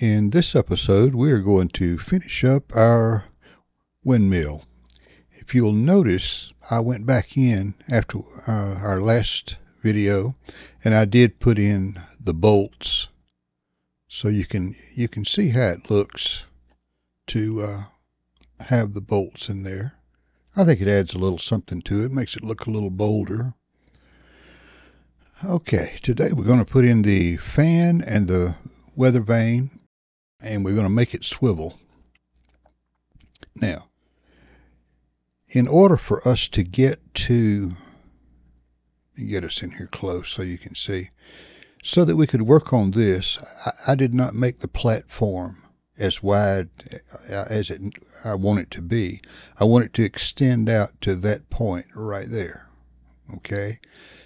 In this episode, we are going to finish up our windmill. If you'll notice, I went back in after our last video, and I did put in the bolts, so you can see how it looks to have the bolts in there. I think it adds a little something to it, makes it look a little bolder. Okay, today we're going to put in the fan and the weather vane, and we're going to make it swivel. Now, in order for us to get us in here close so you can see, so that we could work on this, I did not make the platform as wide as I want it to be. I want it to extend out to that point right there. Okay?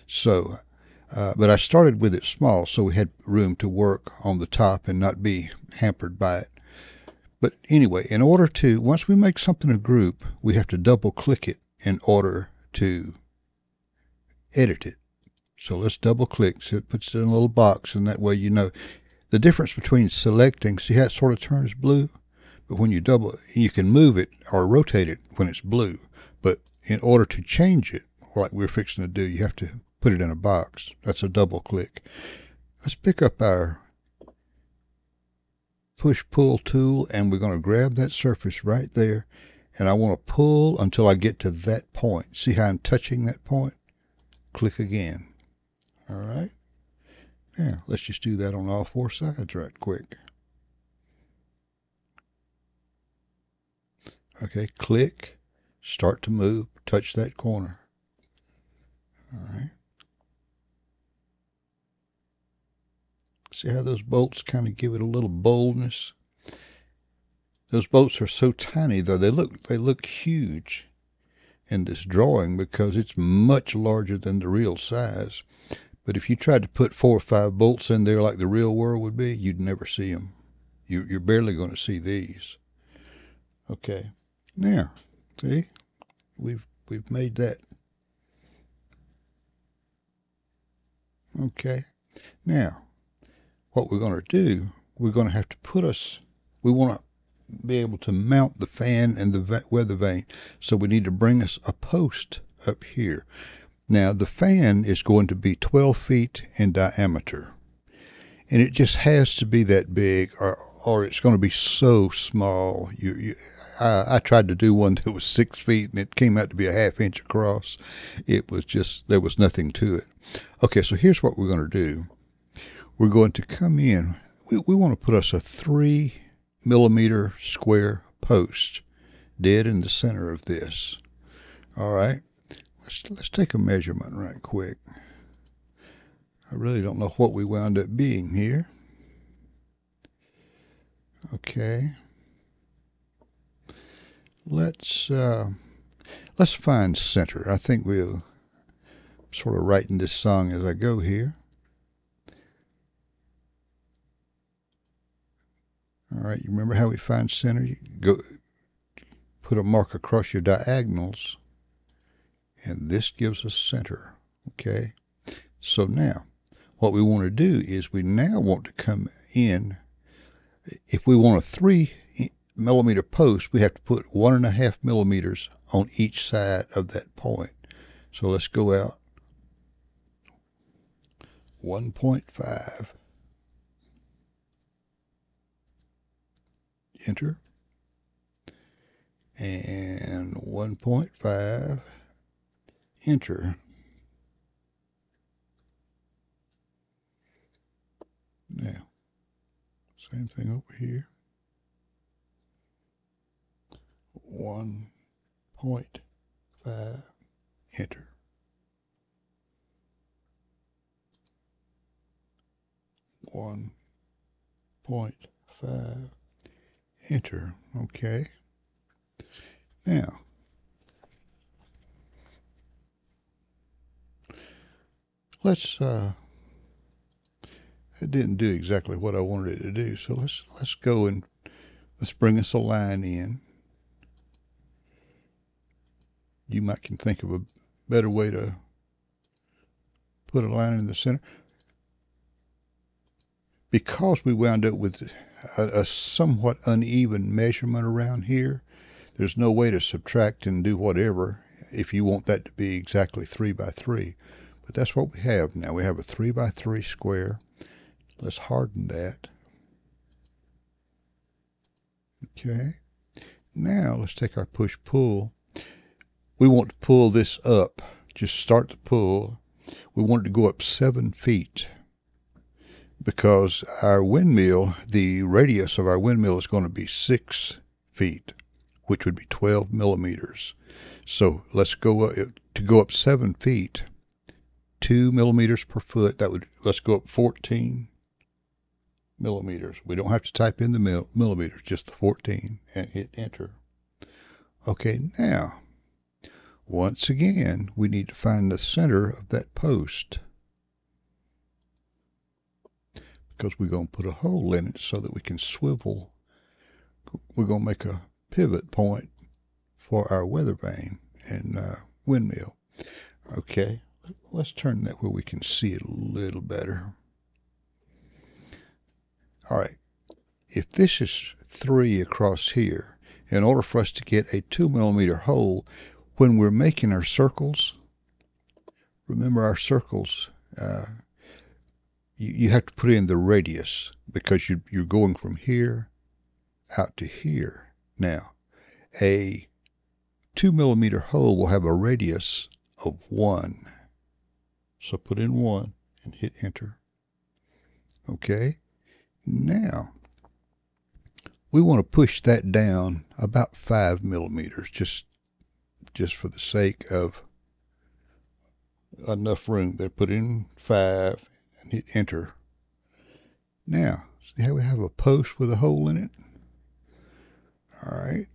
So, but I started with it small so we had room to work on the top and not be hampered by it. But anyway, in order to, once we make something a group, we have to double click it in order to edit it. So let's double click, so it puts it in a little box, and that way you know the difference between selecting. See how it sort of turns blue? But when you double, you can move it or rotate it when it's blue, but in order to change it, like we're fixing to do, you have to put it in a box. That's a double click. Let's pick up our push-pull tool, and we're going to grab that surface right there, and I want to pull until I get to that point. See how I'm touching that point? Click again. All right. Now, let's just do that on all four sides right quick. Okay, click, start to move, touch that corner. All right. See how those bolts kind of give it a little boldness? Those bolts are so tiny, though. They look huge in this drawing because it's much larger than the real size. But if you tried to put 4 or 5 bolts in there like the real world would be, you'd never see them. You're barely going to see these. Okay. Now, see? We've made that. Okay. Now, what we're going to do, we're going to have to put us, we want to be able to mount the fan and the weather vane. So we need to bring us a post up here. Now, the fan is going to be 12 feet in diameter. And it just has to be that big, or it's going to be so small. I tried to do one that was 6 feet, and it came out to be a ½ inch across. It was just, there was nothing to it. Okay, so here's what we're going to do. We're going to come in. We want to put us a 3 millimeter square post dead in the center of this. All right, let's take a measurement right quick. I really don't know what we wound up being here. Okay. Let's find center. I think we'll sort of writing this song as I go here. All right, you remember how we find center? You go put a mark across your diagonals, and this gives us center. Okay. So now, what we want to do is we now want to come in. If we want a 3 millimeter post, we have to put 1.5 millimeters on each side of that point. So let's go out 1.5. Enter. And 1.5. Enter. Now, same thing over here. 1.5. Enter. One point 5. Enter. Okay. Now, Let's, it didn't do exactly what I wanted it to do. So let's go and let's bring us a line in. You might can think of a better way to put a line in the center. Because we wound up with a somewhat uneven measurement around here, there's no way to subtract and do whatever if you want that to be exactly 3 by 3. But that's what we have now. We have a 3 by 3 square. Let's harden that. Okay. Now let's take our push-pull. We want to pull this up. Just start the pull. We want it to go up 7 feet because our windmill, the radius of our windmill is going to be 6 feet, which would be 12 millimeters. So let's go up, to go up 7 feet, 2 millimeters per foot. That would, let's go up 14 millimeters. We don't have to type in the millimeters, just the 14, and hit enter. Okay, now, once again, we need to find the center of that post because we're going to put a hole in it so that we can swivel. We're going to make a pivot point for our weather vane and windmill. Okay, let's turn that where we can see it a little better. All right, if this is 3 across here, in order for us to get a 2 millimeter hole, when we're making our circles, remember our circles, you have to put in the radius because you're going from here out to here. Now, a 2 millimeter hole will have a radius of 1. So put in 1 and hit enter. Okay. Now, we want to push that down about 5 millimeters, just for the sake of enough room there. Put in 5 and hit enter. Now, see how we have a post with a hole in it? All right.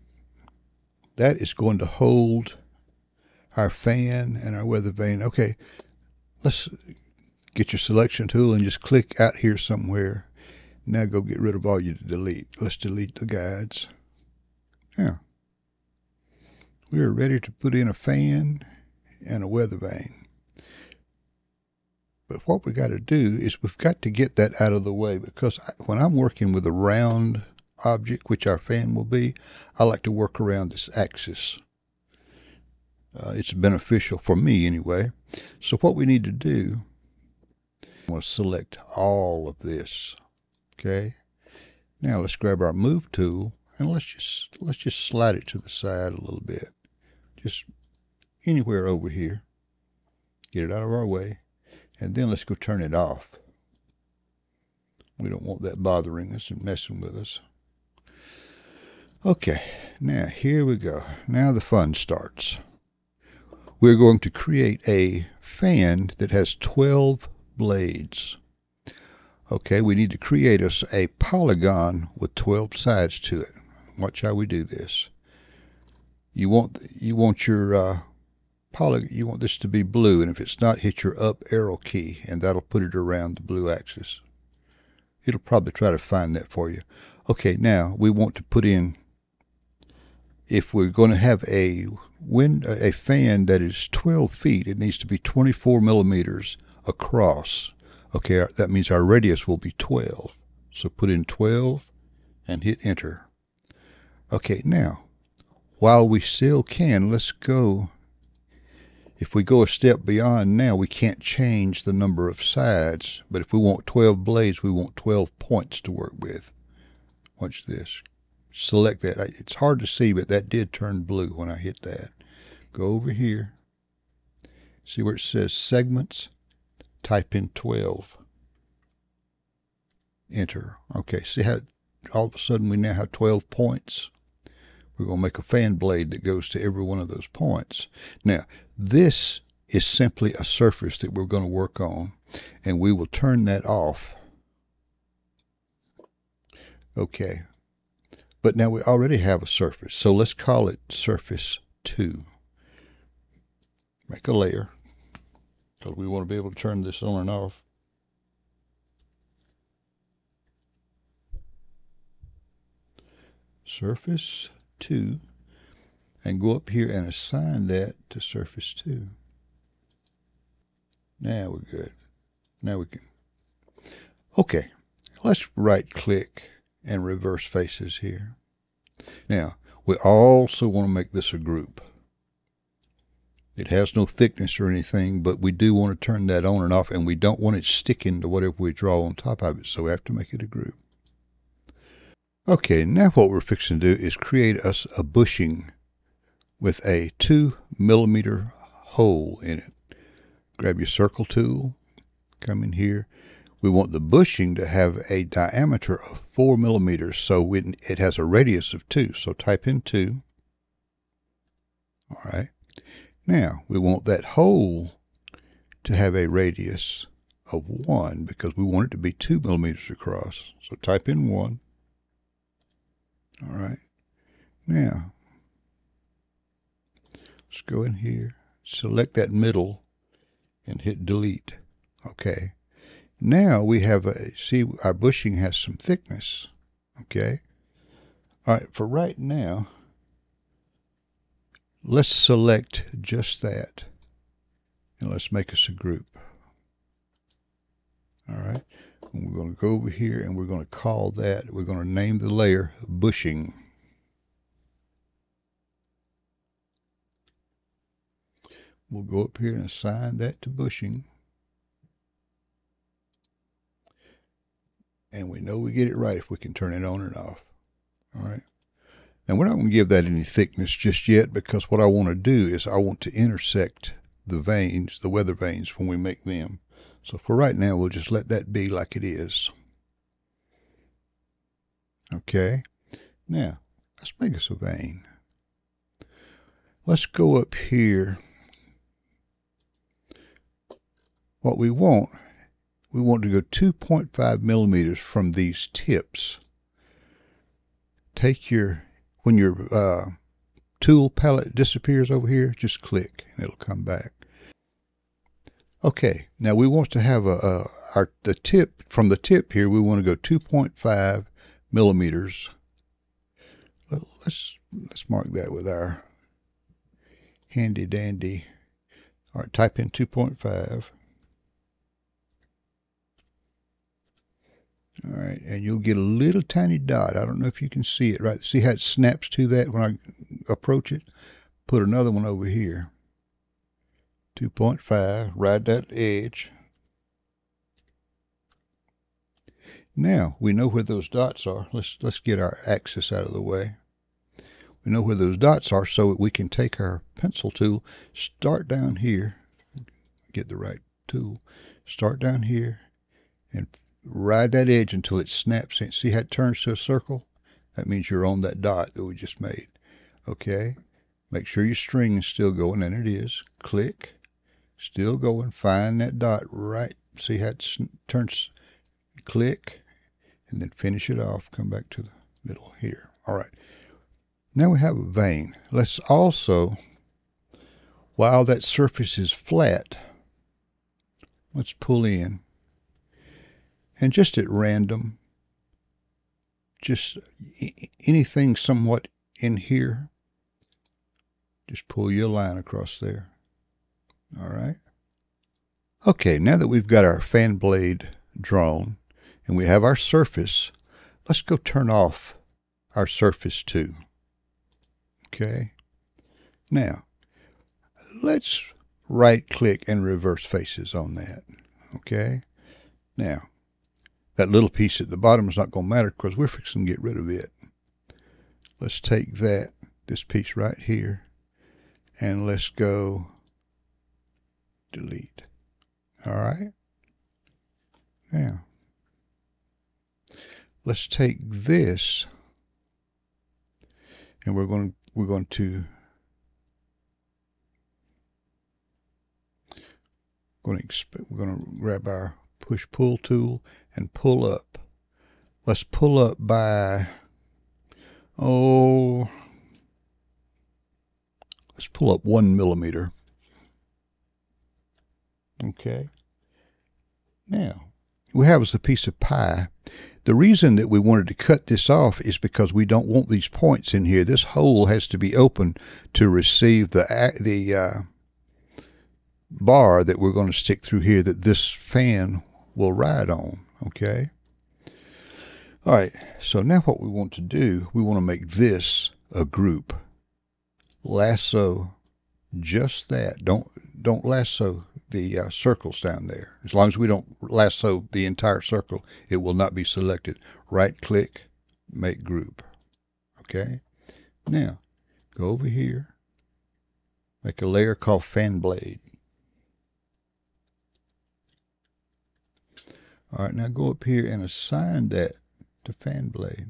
That is going to hold our fan and our weather vane. Okay, let's get your selection tool and just click out here somewhere. Now go get rid of all you delete. Let's delete the guides. Now, we are ready to put in a fan and a weather vane. But what we got to do is we've got to get that out of the way because when I'm working with a round object, which our fan will be, I like to work around this axis. It's beneficial for me anyway. So what we need to do, I want to select all of this. Okay. Now let's grab our move tool and let's just slide it to the side a little bit. Just anywhere over here. Get it out of our way. And then let's go turn it off. We don't want that bothering us and messing with us. Okay, now here we go. Now the fun starts. We're going to create a fan that has 12 blades. Okay, we need to create us a polygon with 12 sides to it. Watch how we do this. You want your you want this to be blue, and if it's not, hit your up arrow key, and that'll put it around the blue axis. It'll probably try to find that for you. Okay, now we want to put in, if we're going to have a fan that is 12 feet, it needs to be 24 millimeters across. Okay, that means our radius will be 12. So put in 12 and hit enter. Okay, now, while we still can, let's go. If we go a step beyond now, we can't change the number of sides. But if we want 12 blades, we want 12 points to work with. Watch this. Select that. It's hard to see, but that did turn blue when I hit that. Go over here. See where it says segments? Type in 12. Enter. Okay, see how all of a sudden we now have 12 points? We're going to make a fan blade that goes to every one of those points. Now, this is simply a surface that we're going to work on, and we will turn that off. Okay, but now we already have a surface, so let's call it surface 2. Make a layer. because we want to be able to turn this on and off. Surface 2, and go up here and assign that to surface 2. Now we're good. Now we can. Okay, let's right click and reverse faces here. Now, we also want to make this a group. It has no thickness or anything, but we do want to turn that on and off, and we don't want it sticking to whatever we draw on top of it, so we have to make it a group. Okay, now what we're fixing to do is create us a bushing with a 2 millimeter hole in it. Grab your circle tool, come in here. We want the bushing to have a diameter of 4 millimeters, so it has a radius of 2. So type in 2. All right. Now, we want that hole to have a radius of 1 because we want it to be 2 millimeters across. So type in 1. All right. Now, let's go in here, select that middle, and hit delete. Okay. Now we have see, our bushing has some thickness. Okay. All right. For right now, let's select just that and let's make us a group. All right. And we're going to go over here and we're going to call that, we're going to name the layer bushing. We'll go up here and assign that to bushing. And we know we get it right if we can turn it on and off. All right. Now, we're not going to give that any thickness just yet because what I want to do is I want to intersect the veins, the weather veins, when we make them. So for right now, we'll just let that be like it is. Okay. Now, let's make us a vein. Let's go up here. What we want to go 2.5 millimeters from these tips. Take your, when your tool palette disappears over here, just click and it'll come back. Okay, now we want to have the tip, from the tip here, we want to go 2.5 millimeters. Well, let's mark that with our handy dandy. All right, type in 2.5. All right, and you'll get a little tiny dot. I don't know if you can see it right. See how it snaps to that when I approach it? Put another one over here. 2.5, right that edge. Now, we know where those dots are. Let's get our axis out of the way. We know where those dots are so that we can take our pencil tool, start down here, get the right tool, start down here, and ride that edge until it snaps in. See how it turns to a circle? That means you're on that dot that we just made. Okay. Make sure your string is still going, and it is. Click. Still going. Find that dot right. See how it turns? Click. And then finish it off. Come back to the middle here. All right. Now we have a vein. Let's also, while that surface is flat, let's pull in. And just at random, just anything somewhat in here, just pull your line across there. All right. Okay, now that we've got our fan blade drawn and we have our surface, let's go turn off our surface too. Okay. Now, let's right click and reverse faces on that. Okay. Now, that little piece at the bottom is not going to matter because we're fixing to get rid of it. Let's take that, this piece right here, and let's go delete. All right. Now, let's take this, and we're going to grab our push-pull tool and pull up. Let's pull up by, oh, let's pull up 1 millimeter. Okay. Now, we have us a piece of pie. The reason that we wanted to cut this off is because we don't want these points in here. This hole has to be open to receive the bar that we're going to stick through here that this fan will ride on, okay? All right, so now what we want to do, we want to make this a group. Lasso just that. Don't lasso the circles down there. As long as we don't lasso the entire circle, it will not be selected. Right click, make group. Okay, now go over here, make a layer called fan blade. All right, now go up here and assign that to fan blade.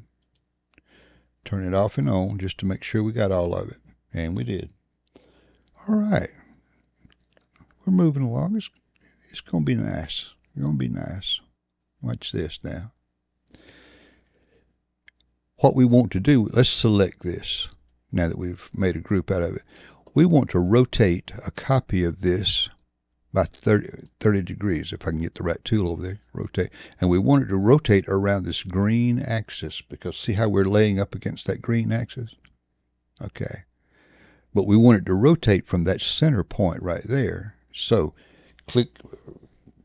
Turn it off and on just to make sure we got all of it, and we did. All right, we're moving along. It's going to be nice. It's going to be nice. Watch this now. What we want to do, let's select this now that we've made a group out of it. We want to rotate a copy of this by 30 degrees, if I can get the right tool over there, rotate. And we want it to rotate around this green axis because see how we're laying up against that green axis? Okay. But we want it to rotate from that center point right there. So click,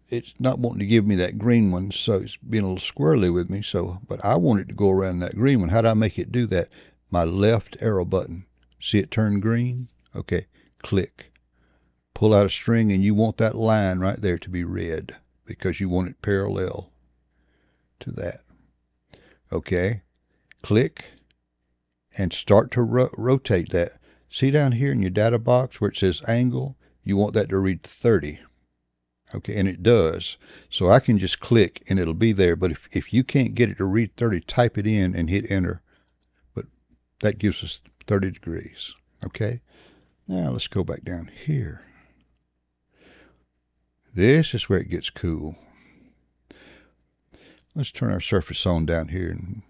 it's not wanting to give me that green one, so it's being a little squirrely with me. So, but I want it to go around that green one. How do I make it do that? My left arrow button. See it turn green? Okay, click. Pull out a string, and you want that line right there to be red because you want it parallel to that. Okay, click and start to rotate that. See down here in your data box where it says angle, you want that to read 30. Okay, and it does. So I can just click and it'll be there. But if you can't get it to read 30, type it in and hit enter. But that gives us 30 degrees. Okay, now let's go back down here. This is where it gets cool. Let's turn our surface on down here, and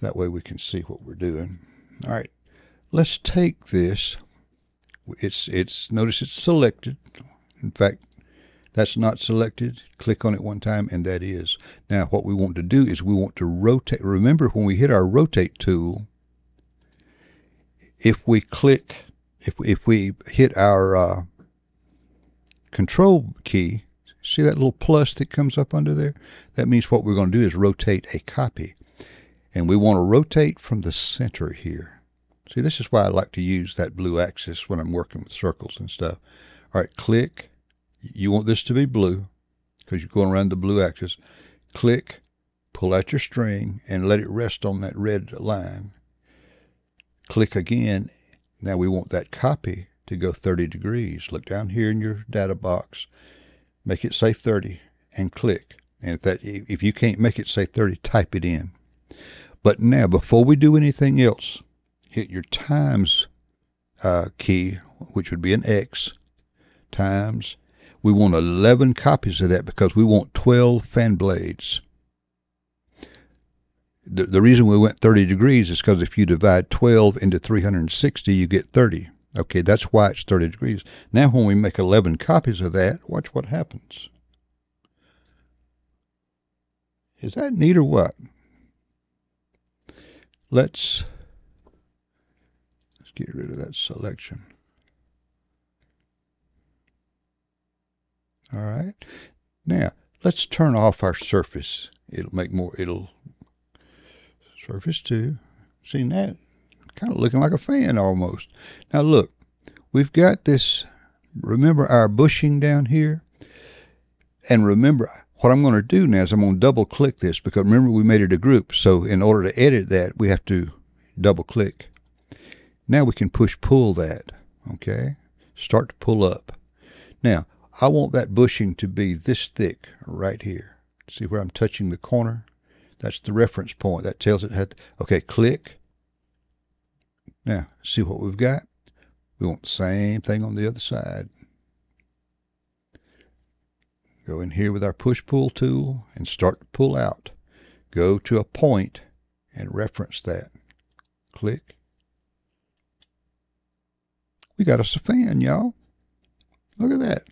that way we can see what we're doing. All right. Let's take this. It's notice it's selected. In fact, that's not selected. Click on it one time, and that is. Now, what we want to do is we want to rotate. Remember, when we hit our rotate tool, if we click, if we hit our control key, see that little plus that comes up under there? That means what we're going to do is rotate a copy, and we want to rotate from the center here. See, this is why I like to use that blue axis when I'm working with circles and stuff. All right, click. You want this to be blue because you're going around the blue axis. Click, pull out your string, and let it rest on that red line. Click again. Now we want that copy to go 30 degrees. Look down here in your data box. Make it say 30 and click. And if you can't make it say 30, type it in. But now, before we do anything else, hit your times key, which would be an X, times. We want 11 copies of that because we want 12 fan blades. The reason we went 30 degrees is because if you divide 12 into 360, you get 30. Okay, that's why it's 30 degrees. Now when we make 11 copies of that, watch what happens. Is that neat or what? Let's get rid of that selection. All right. Now, let's turn off our surface. It'll make more, it'll surface too. Seen that? Kind of looking like a fan almost. Now look, we've got this, remember our bushing down here? And remember, what I'm going to do now is I'm going to double click this because remember we made it a group. So in order to edit that, we have to double click. Now we can push pull that, okay? Start to pull up. Now, I want that bushing to be this thick right here. See where I'm touching the corner? That's the reference point. That tells it how to, okay, click. Now, see what we've got? We want the same thing on the other side. Go in here with our push-pull tool and start to pull out. Go to a point and reference that. Click. We got us a fan, y'all. Look at that.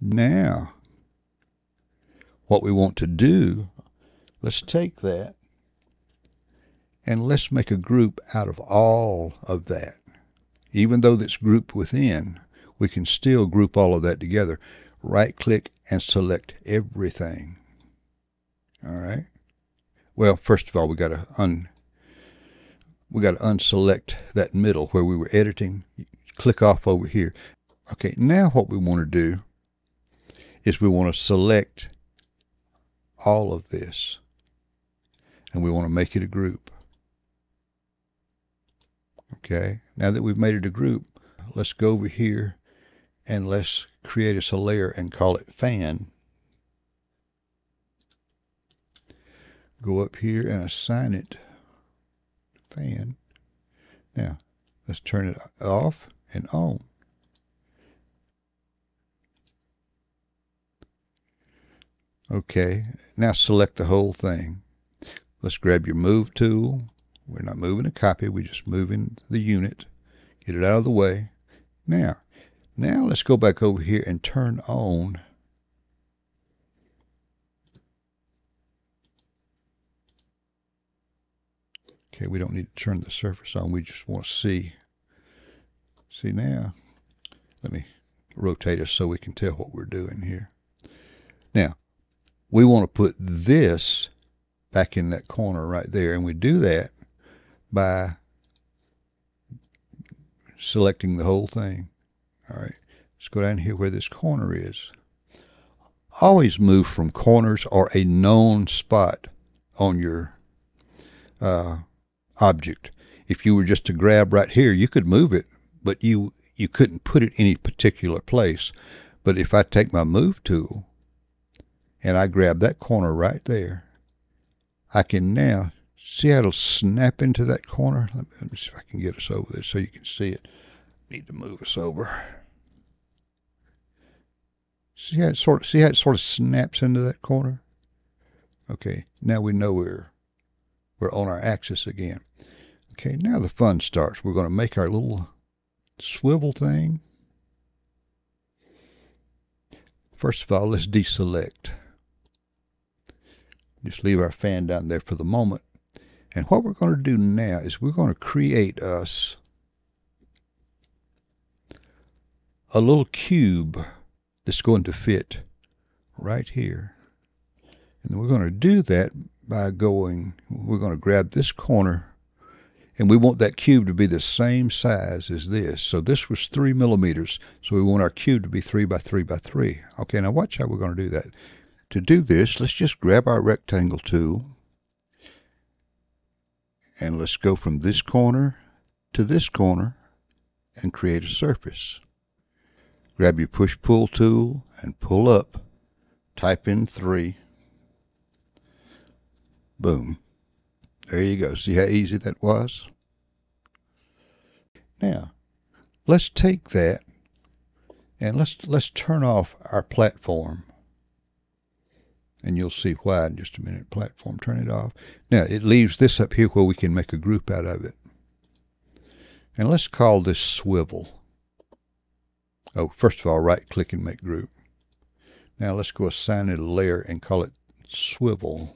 Now, what we want to do, let's take that and let's make a group out of all of that. Even though that's grouped within, we can still group all of that together. Right-click and select everything. All right. Well, first of all, we got to unselect that middle where we were editing. Click off over here. Okay. Now what we want to do is we want to select all of this, and we want to make it a group. Okay. Now that we've made it a group, let's go over here and let's create us a layer and call it fan. Go up here and assign it fan. Now let's turn it off and on. Okay, now select the whole thing. Let's grab your move tool. We're not moving a copy, we're just moving the unit. Get it out of the way. Now let's go back over here and turn on . Okay, we don't need to turn the surface on. We just want to see. See now, let me rotate us so we can tell what we're doing here. Now, we want to put this back in that corner right there. And we do that by selecting the whole thing. All right, let's go down here where this corner is. Always move from corners or a known spot on your object. If you were just to grab right here, you could move it, but you couldn't put it in any particular place. But if I take my move tool and I grab that corner right there, I can now see how it'll snap into that corner. Let me see if I can get us over there so you can see it. Need to move us over. See how it sort of snaps into that corner. Okay, now we know we're on our axis again. Okay, now the fun starts. We're going to make our little swivel thing. First of all, let's deselect. Just leave our fan down there for the moment. And what we're going to do now is we're going to create us a little cube that's going to fit right here. And we're going to do that by going, we're going to grab this corner, and we want that cube to be the same size as this. So this was 3 millimeters. So we want our cube to be 3 by 3 by 3. Okay, now watch how we're going to do that. To do this, let's just grab our rectangle tool, and let's go from this corner to this corner and create a surface. Grab your push-pull tool and pull up, type in 3. Boom. There you go. See how easy that was? Now, let's take that and let's turn off our platform. And you'll see why in just a minute. Platform, turn it off. Now, it leaves this up here where we can make a group out of it. And let's call this swivel. Oh, first of all, right-click and make group. Now, let's go assign it a layer and call it swivel.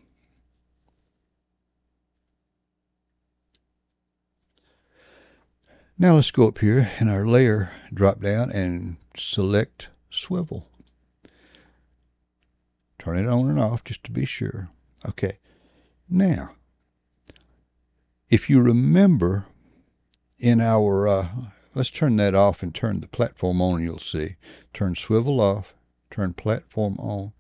Now let's go up here in our layer drop down and select swivel. Turn it on and off just to be sure. Okay, now if you remember in our, let's turn that off and turn the platform on and you'll see. Turn swivel off, turn platform on.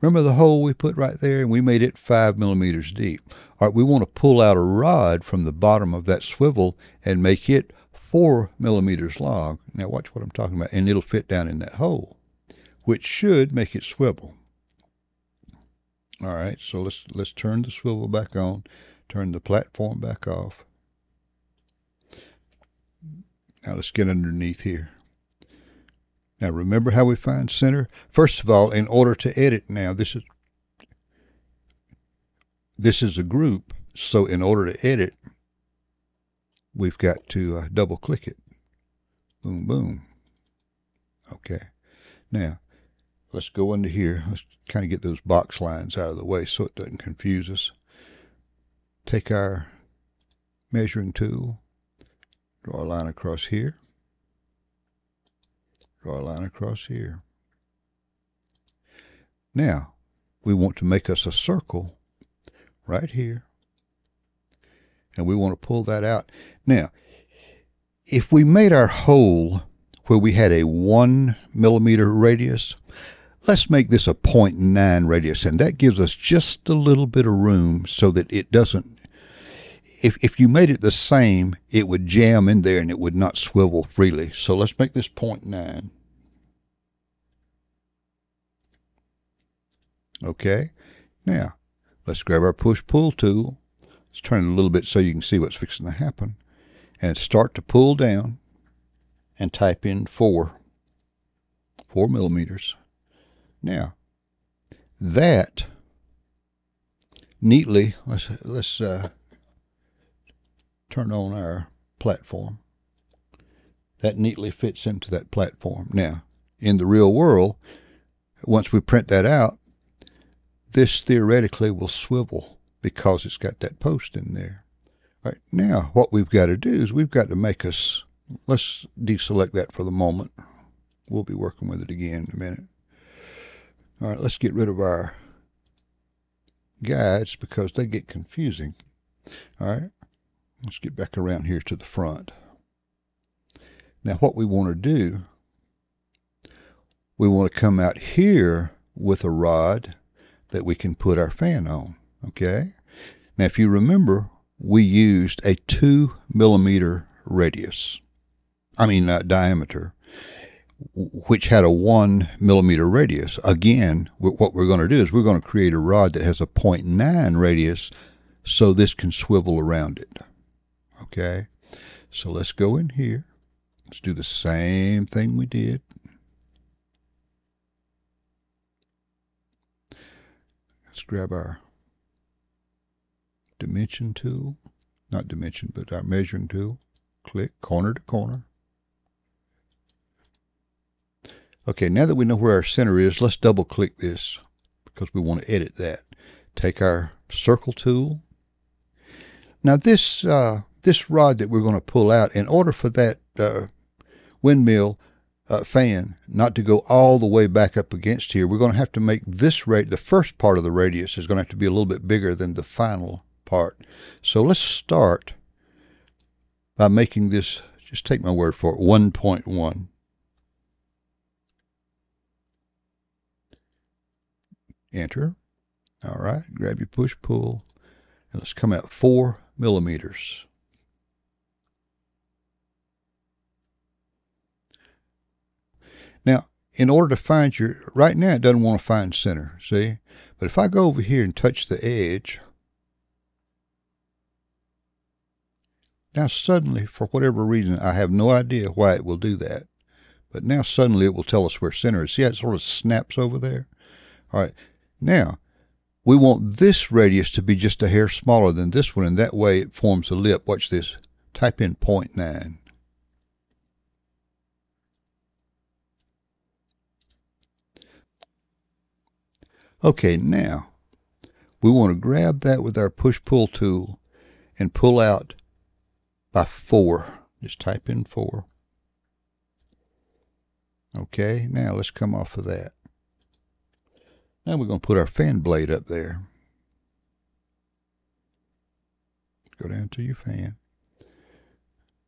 Remember the hole we put right there and we made it 5 millimeters deep. All right, we want to pull out a rod from the bottom of that swivel and make it 4 millimeters long. Now watch what I'm talking about, and it'll fit down in that hole, which should make it swivel. All right, so let's turn the swivel back on, turn the platform back off. Now let's get underneath here. Now remember how we find center? First of all, in order to edit now, this is a group, so in order to edit, we've got to double click it. Boom, boom. Okay. Now, Let's go into here. Let's kind of get those box lines out of the way so it doesn't confuse us. Take our measuring tool, draw a line across here, draw a line across here. Now, we want to make us a circle right here, and we want to pull that out. Now, if we made our hole where we had a 1 millimeter radius, let's make this a 0.9 radius, and that gives us just a little bit of room so that it doesn't, if you made it the same, it would jam in there and it would not swivel freely. So let's make this 0.9. Okay, now let's grab our push-pull tool. Let's turn it a little bit so you can see what's fixing to happen, and start to pull down and type in 4 millimeters. Now, that neatly, let's turn on our platform. That neatly fits into that platform. Now, in the real world, once we print that out, this theoretically will swivel because it's got that post in there. All right, now what we've got to do is we've got to make us, let's deselect that for the moment. We'll be working with it again in a minute. All right, let's get rid of our guides because they get confusing. All right, let's get back around here to the front. Now what we want to do, we want to come out here with a rod that we can put our fan on, okay? Now if you remember, we used a 2 millimeter radius, diameter, which had a 1 millimeter radius. Again, what we're going to do is we're going to create a rod that has a 0.9 radius so this can swivel around it. Okay, so let's go in here. Let's do the same thing we did. Let's grab our dimension tool, not dimension, but our measuring tool. Click corner to corner. Okay, now that we know where our center is, let's double click this because we want to edit that. Take our circle tool. Now this rod that we're going to pull out, in order for that windmill fan not to go all the way back up against here, we're going to have to make this rate, the first part of the radius is going to have to be a little bit bigger than the final part. So let's start by making this, just take my word for it, 1.1. Enter. All right, grab your push pull, and let's come out 4 millimeters. Now, in order to find your, right now it doesn't want to find center, see? But if I go over here and touch the edge, now suddenly, for whatever reason, I have no idea why it will do that, but now suddenly it will tell us where center is. See how it sort of snaps over there? All right, now we want this radius to be just a hair smaller than this one, and that way it forms a lip. Watch this. Type in 0.9. Okay, now we want to grab that with our push-pull tool and pull out by 4. Just type in 4. Okay, now let's come off of that. Now we're going to put our fan blade up there. Go down to your fan.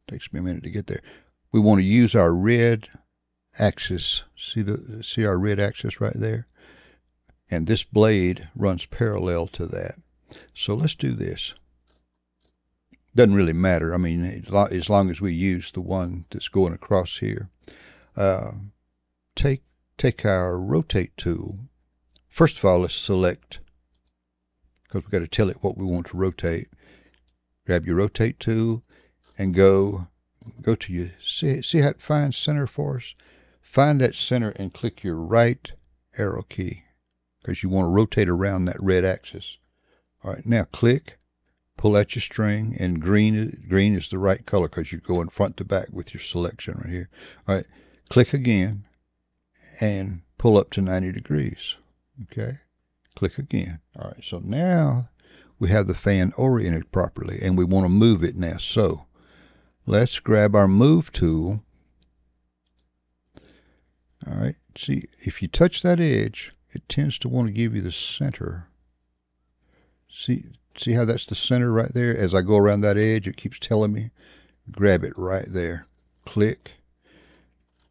Takes me a minute to get there. We want to use our red axis. See our red axis right there? And this blade runs parallel to that. So let's do this. Doesn't really matter. I mean, as long as we use the one that's going across here. Take our rotate tool. First of all, let's select, because we've got to tell it what we want to rotate. Grab your rotate tool and go to your, see how it finds center for us? Find that center and click your right arrow key, because you want to rotate around that red axis. All right, now click, pull out your string, and green is the right color because you're going front to back with your selection right here. All right, click again and pull up to 90 degrees. Okay, click again. All right, so now we have the fan oriented properly, and we want to move it now. So let's grab our move tool. All right, see, if you touch that edge, it tends to want to give you the center. See how that's the center right there? As I go around that edge, it keeps telling me, grab it right there. Click.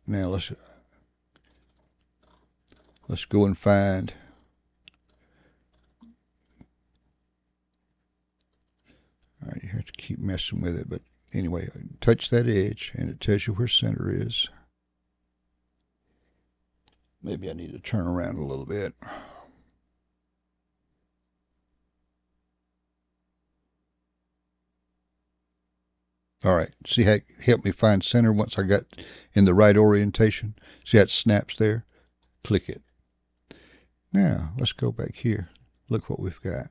Now let's go and find . All right, you have to keep messing with it, but anyway, touch that edge and it tells you where center is. Maybe I need to turn around a little bit. All right, see how it helped me find center once I got in the right orientation? See how it snaps there? Click it. Now, let's go back here. Look what we've got.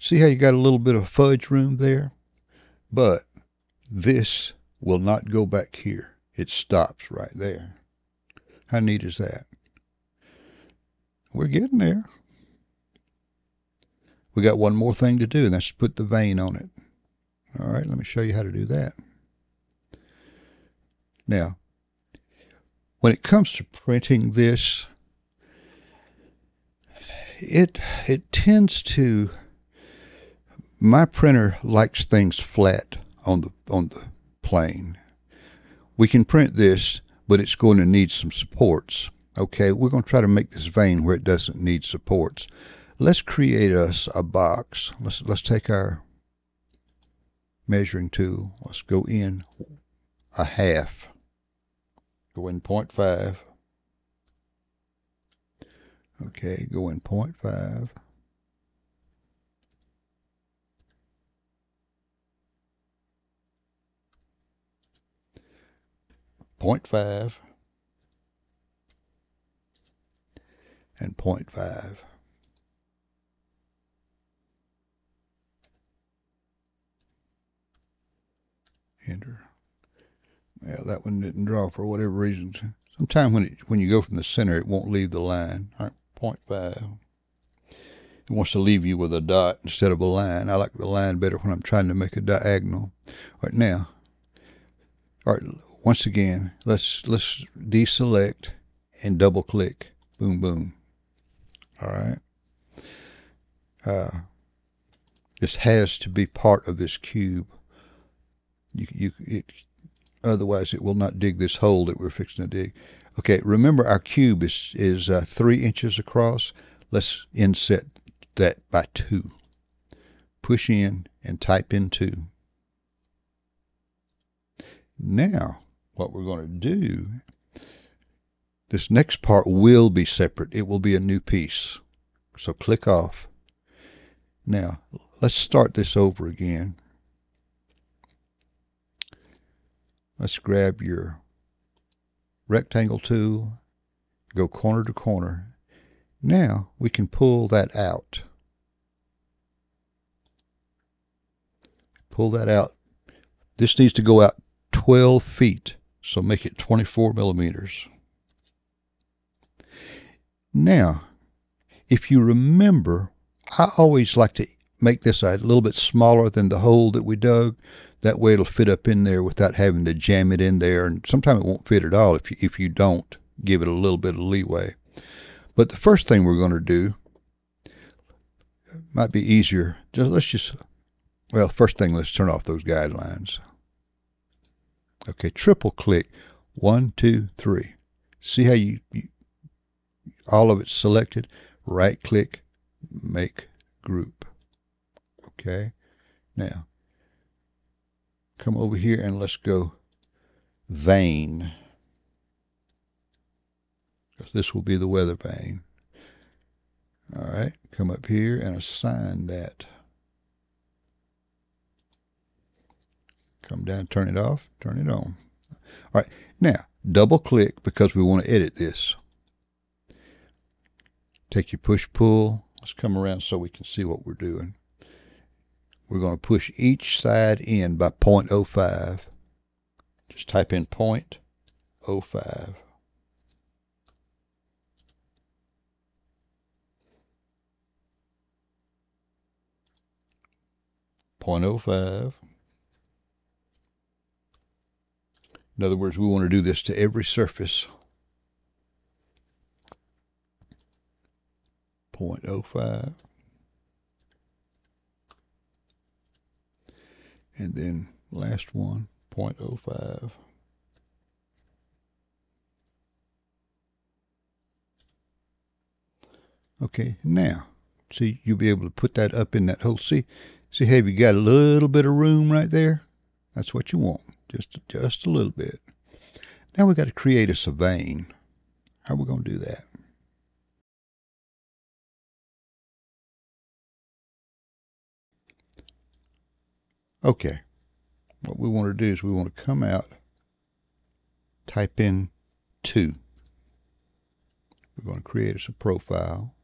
See how you got a little bit of fudge room there? But this will not go back here. It stops right there. How neat is that? We're getting there. We got one more thing to do, and that's put the vein on it. All right, let me show you how to do that. Now, when it comes to printing this, it tends to, my printer likes things flat on the plane. We can print this, but it's going to need some supports. Okay, we're going to try to make this vein where it doesn't need supports. Let's create us a box. Let's take our measuring tool. Let's go in a half. Go in 0.5. Okay, go in 0.5. .5 and .5. Enter. Well, that one didn't draw for whatever reason. Sometimes when you go from the center, it won't leave the line. All right, 0.5. It wants to leave you with a dot instead of a line. I like the line better when I'm trying to make a diagonal. All right, now. All right. Once again, let's deselect and double click. Boom, boom. All right. This has to be part of this cube. Otherwise, it will not dig this hole that we're fixing to dig. Okay. Remember, our cube is 3 inches across. Let's inset that by 2. Push in and type in 2. Now, what we're going to do, this next part will be separate. It will be a new piece. So click off. Now, let's start this over again. Let's grab your rectangle tool, go corner to corner. Now, we can pull that out. Pull that out. This needs to go out 12 feet, so make it 24 millimeters. Now, if you remember, I always like to make this a little bit smaller than the hole that we dug. That way it'll fit up in there without having to jam it in there, and sometimes it won't fit at all if you don't give it a little bit of leeway. But the first thing we're going to do might be easier. First thing, let's turn off those guidelines. Okay, triple click. 1, 2, 3. See how you all of it's selected? Right click, make group. Okay, now come over here and let's go vein. This will be the weather vane. All right, come up here and assign that. Come down, turn it off, turn it on. All right, now double click because we want to edit this. Take your push pull. Let's come around so we can see what we're doing. We're going to push each side in by 0.05. Just type in 0.05. 0.05. In other words, we want to do this to every surface. 0.05. And then last one, 0.05. Okay, now, see, you'll be able to put that up in that hole. See, have you got a little bit of room right there? That's what you want, just a little bit. Now we got to create us a vein. How are we going to do that? Okay, what we want to do is we want to come out, type in 2. We're going to create us a profile.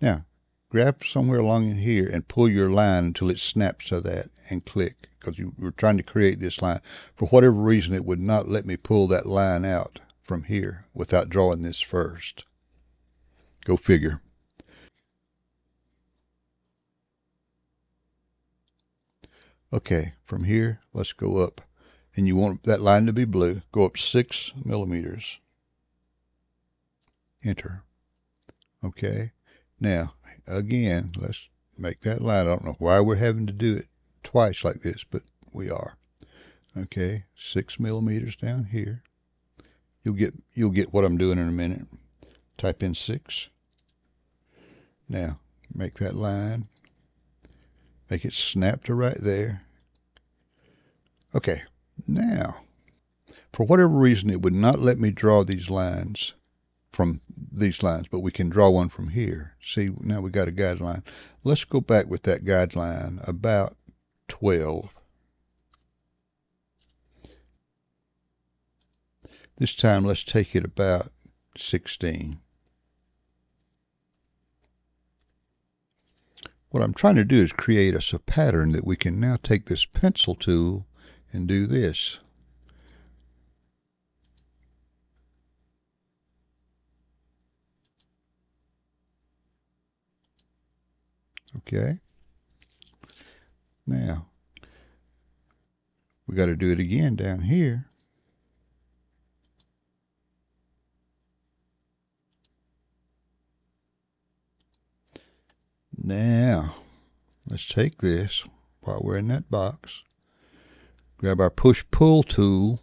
Now, grab somewhere along in here and pull your line until it snaps to that and click, because you were trying to create this line. For whatever reason, it would not let me pull that line out from here without drawing this first. Go figure. Okay, from here, let's go up. And you want that line to be blue. Go up 6 millimeters. Enter. Okay. Now, again, let's make that line. I don't know why we're having to do it twice like this, but we are. Okay, 6 millimeters down here. You'll get what I'm doing in a minute. Type in 6. Now, make that line. Make it snap to right there. Okay, now, for whatever reason, it would not let me draw these lines from these lines, but we can draw one from here. See, now we got a guideline. Let's go back with that guideline about 12. This time, let's take it about 16. What I'm trying to do is create us a pattern that we can now take this pencil tool and do this. Okay. Now, we got to do it again down here. Now, let's take this while we're in that box. Grab our push-pull tool.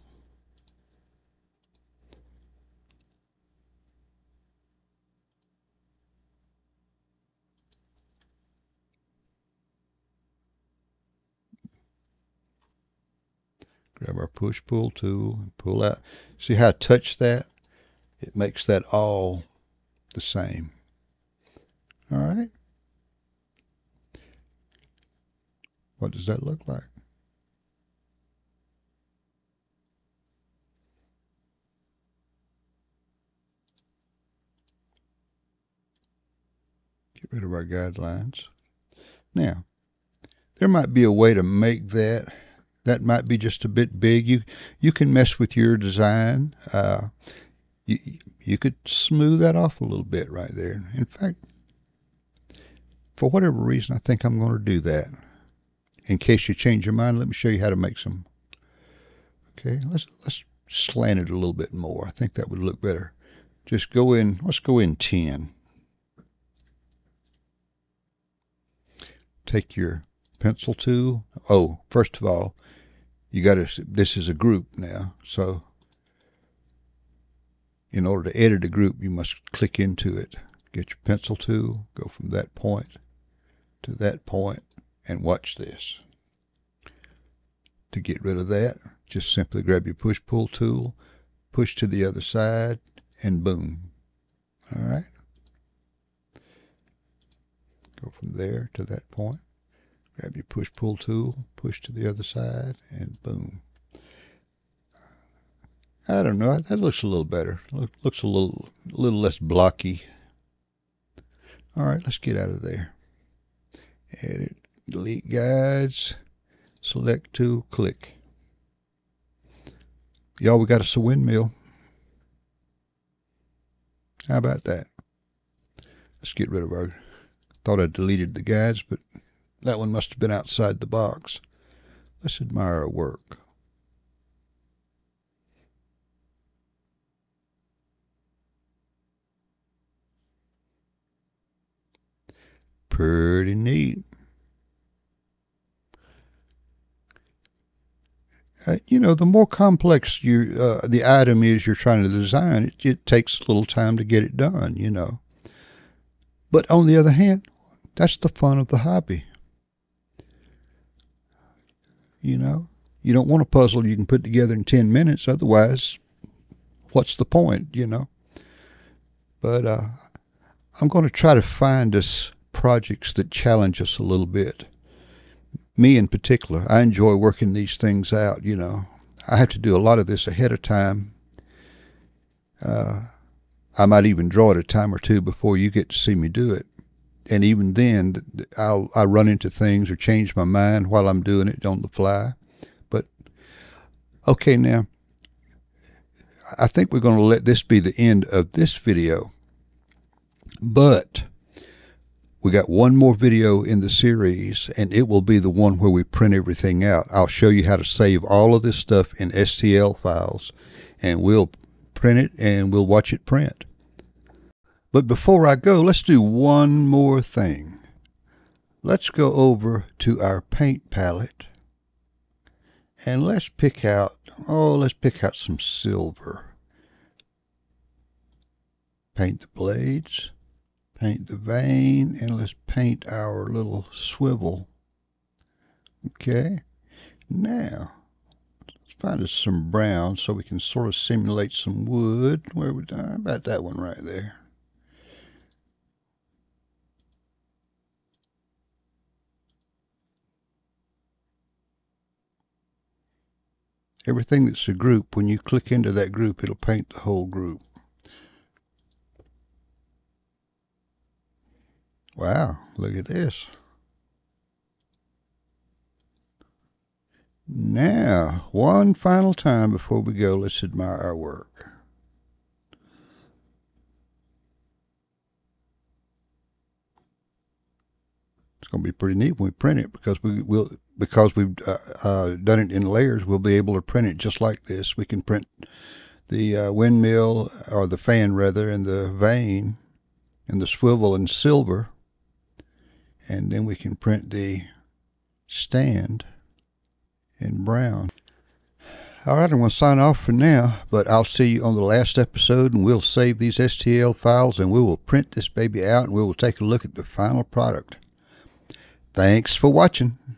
Grab our push-pull tool and pull out. See how I touch that? It makes that all the same. All right. What does that look like? Get rid of our guidelines. Now, there might be a way to make that. That might be just a bit big. You can mess with your design. You could smooth that off a little bit right there. In fact, for whatever reason, I think I'm going to do that. In case you change your mind, let me show you how to make some. Okay, let's slant it a little bit more. I think that would look better. Just go in. Let's go in 10. Take your pencil tool. Oh, first of all, you got to. This is a group now, so in order to edit a group, you must click into it. Get your pencil tool. Go from that point to that point, and watch this. To get rid of that, just simply grab your push-pull tool, push to the other side, and boom. All right. Go from there to that point. Grab your push-pull tool, push to the other side, and boom. I don't know. That looks a little better. Looks a little less blocky. All right, let's get out of there. Edit, delete guides, select tool, click. Y'all, we got us a windmill. How about that? Let's get rid of our... Thought I deleted the guides, but That one must have been outside the box. Let's admire her work. Pretty neat. You know, the more complex you the item is you're trying to design, it takes a little time to get it done, you know. But on the other hand, that's the fun of the hobby. You know, you don't want a puzzle you can put together in 10 minutes. Otherwise, what's the point, you know? But I'm going to try to find us projects that challenge us a little bit. Me in particular, I enjoy working these things out, you know. I have to do a lot of this ahead of time. I might even draw it a time or two before you get to see me do it. And even then, I run into things or change my mind while I'm doing it on the fly. But, okay, now, I think we're going to let this be the end of this video. But we got one more video in the series, and it will be the one where we print everything out. I'll show you how to save all of this stuff in STL files, and we'll print it, and we'll watch it print. But before I go, let's do one more thing. Let's go over to our paint palette, and let's pick out, let's pick out some silver. Paint the blades. Paint the vein, and let's paint our little swivel. Okay, now let's find us some brown so we can sort of simulate some wood. Where we done about that one right there. Everything that's a group, when you click into that group, it'll paint the whole group. Wow, look at this. Now, one final time before we go, let's admire our work. It's going to be pretty neat when we print it, because we've done it in layers. We'll be able to print it just like this. We can print the windmill, or the fan rather, and the vane and the swivel in silver. And then we can print the stand in brown. All right, I'm going to sign off for now, but I'll see you on the last episode, and we'll save these STL files, and we will print this baby out, and we will take a look at the final product. Thanks for watching.